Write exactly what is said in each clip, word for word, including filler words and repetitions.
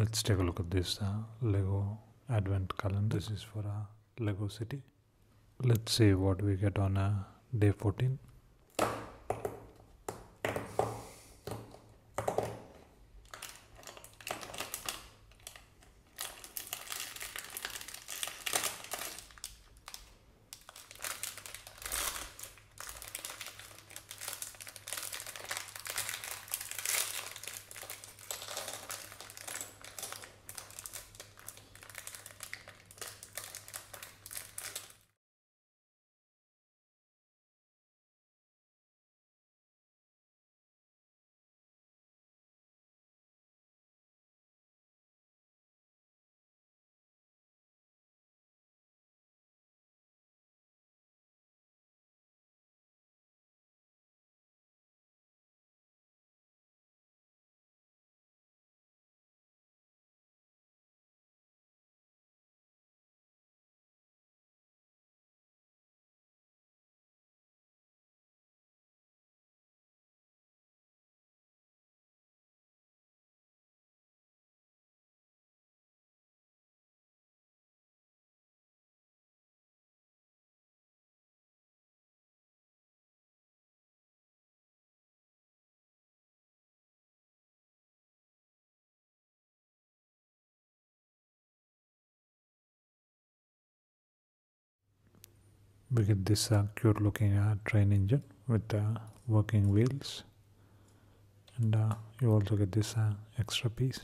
Let's take a look at this uh, Lego Advent calendar. This is for uh, Lego City. Let's see what we get on uh, day fourteen. We get this uh, cute looking uh, train engine with uh, working wheels, and uh, you also get this uh, extra piece.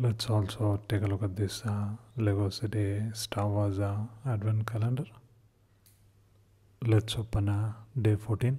Let's also take a look at this uh, Lego City Star Wars uh, Advent calendar. Let's open uh, day fourteen.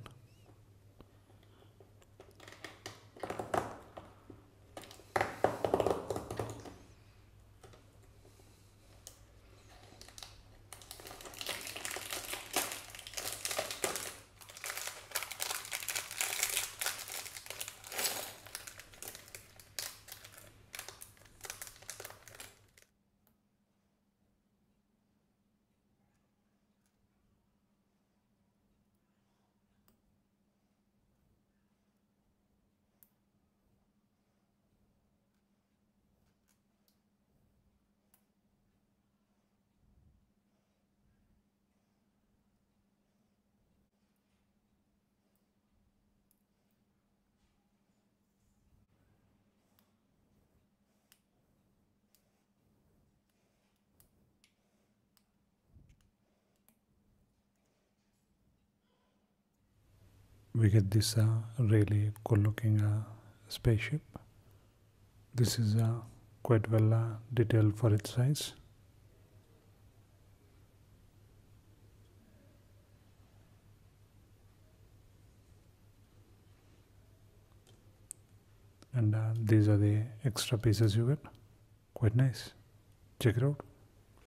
We get this uh, really cool looking uh, spaceship. This is uh, quite well uh, detailed for its size. And uh, these are the extra pieces you get. Quite nice. Check it out.